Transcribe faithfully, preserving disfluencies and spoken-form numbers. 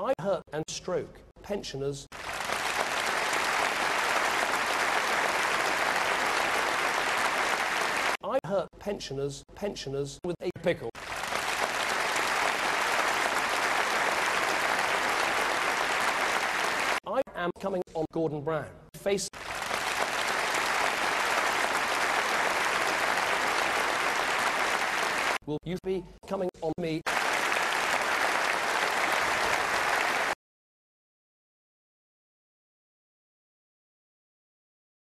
eye hurt and stroke, pensioners. Eye hurt pensioners, pensioners with a pickle. I am coming on Gordon Brown. Face. Will you be coming on me?